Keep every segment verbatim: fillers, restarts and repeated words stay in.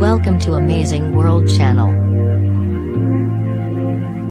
Welcome to Amazing World Channel.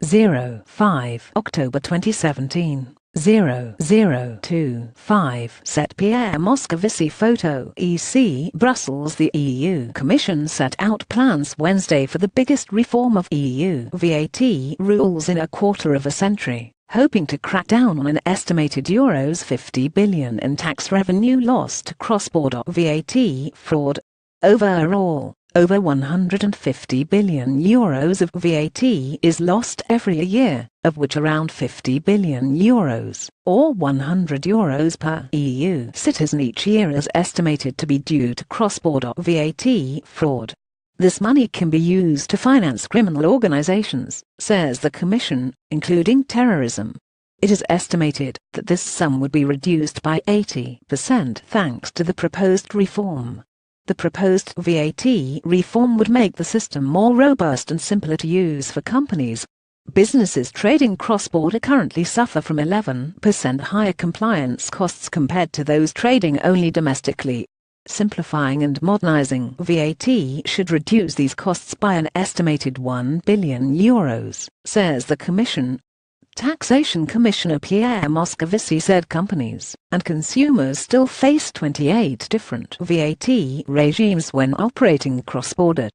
zero five October twenty seventeen, zero zero two five set Pierre Moscovici photo. E C Brussels. The E U Commission set out plans Wednesday for the biggest reform of E U V A T rules in a quarter of a century, hoping to crack down on an estimated euros fifty billion in tax revenue lost to cross-border V A T fraud. Overall, over one hundred fifty billion euros of V A T is lost every year, of which around fifty billion euros, or one hundred euros per E U citizen each year, is estimated to be due to cross-border V A T fraud. This money can be used to finance criminal organizations, says the Commission, including terrorism. It is estimated that this sum would be reduced by eighty percent thanks to the proposed reform. The proposed V A T reform would make the system more robust and simpler to use for companies. Businesses trading cross-border currently suffer from eleven percent higher compliance costs compared to those trading only domestically. Simplifying and modernizing V A T should reduce these costs by an estimated one billion euros, says the Commission. Taxation Commissioner Pierre Moscovici said companies and consumers still face twenty-eight different V A T regimes when operating cross-border.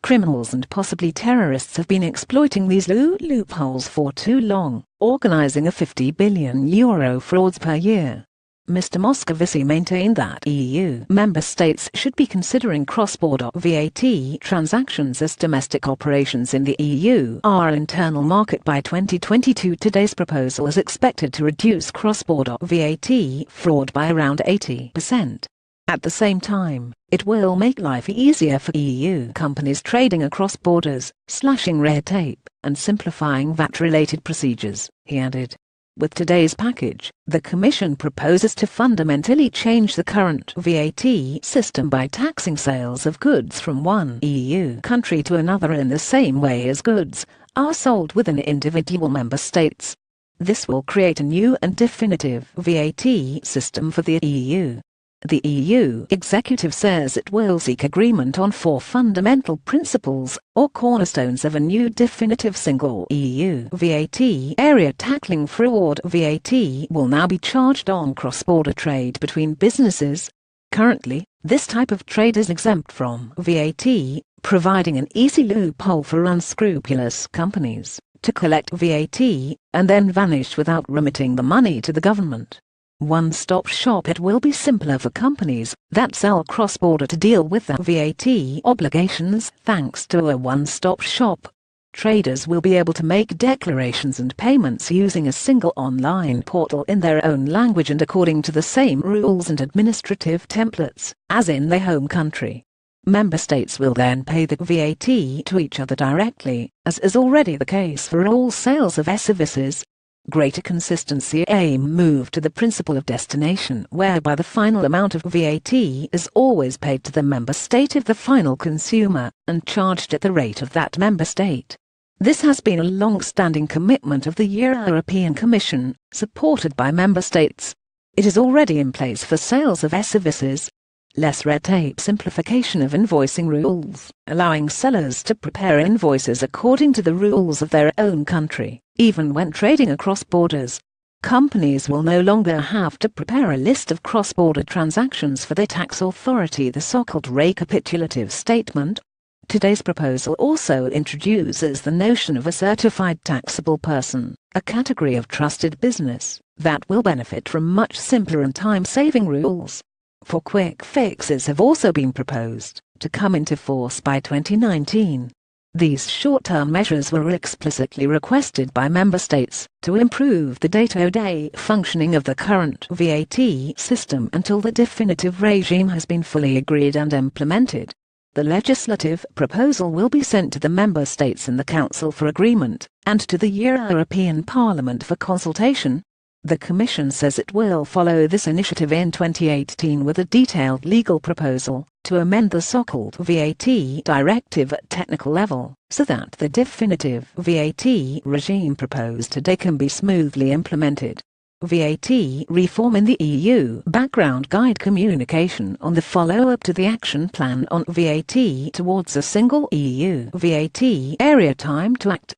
Criminals and possibly terrorists have been exploiting these loopholes for too long, organizing a fifty billion euro frauds per year. Mister Moscovici maintained that E U member states should be considering cross-border V A T transactions as domestic operations in the E U R internal market by twenty twenty-two. Today's proposal is expected to reduce cross-border V A T fraud by around eighty percent. At the same time, it will make life easier for E U companies trading across borders, slashing red tape, and simplifying V A T-related procedures, he added. With today's package, the Commission proposes to fundamentally change the current V A T system by taxing sales of goods from one E U country to another in the same way as goods are sold within individual member states. This will create a new and definitive V A T system for the E U. The E U executive says it will seek agreement on four fundamental principles, or cornerstones, of a new definitive single E U V A T area tackling fraud. V A T will now be charged on cross-border trade between businesses. Currently, this type of trade is exempt from V A T, providing an easy loophole for unscrupulous companies to collect V A T and then vanish without remitting the money to the government. One-stop shop. It will be simpler for companies that sell cross-border to deal with their V A T obligations thanks to a one-stop shop. Traders will be able to make declarations and payments using a single online portal in their own language and according to the same rules and administrative templates as in their home country. Member states will then pay the V A T to each other directly, as is already the case for all sales of services. Greater consistency. A move to the principle of destination, whereby the final amount of V A T is always paid to the member state of the final consumer, and charged at the rate of that member state. This has been a long-standing commitment of the European Commission, supported by member states. It is already in place for sales of services. Less red tape. Simplification of invoicing rules, allowing sellers to prepare invoices according to the rules of their own country, even when trading across borders. Companies will no longer have to prepare a list of cross-border transactions for their tax authority, the so-called recapitulative statement. Today's proposal also introduces the notion of a certified taxable person, a category of trusted business that will benefit from much simpler and time-saving rules. Four quick fixes have also been proposed to come into force by twenty nineteen. These short-term measures were explicitly requested by member states to improve the day-to-day functioning of the current V A T system until the definitive regime has been fully agreed and implemented. The legislative proposal will be sent to the member states and the Council for agreement, and to the European Parliament for consultation. The Commission says it will follow this initiative in twenty eighteen with a detailed legal proposal to amend the so-called V A T directive at technical level, so that the definitive V A T regime proposed today can be smoothly implemented. V A T Reform in the E U Background Guide Communication on the Follow-up to the Action Plan on V A T Towards a Single E U V A T Area. Time to Act.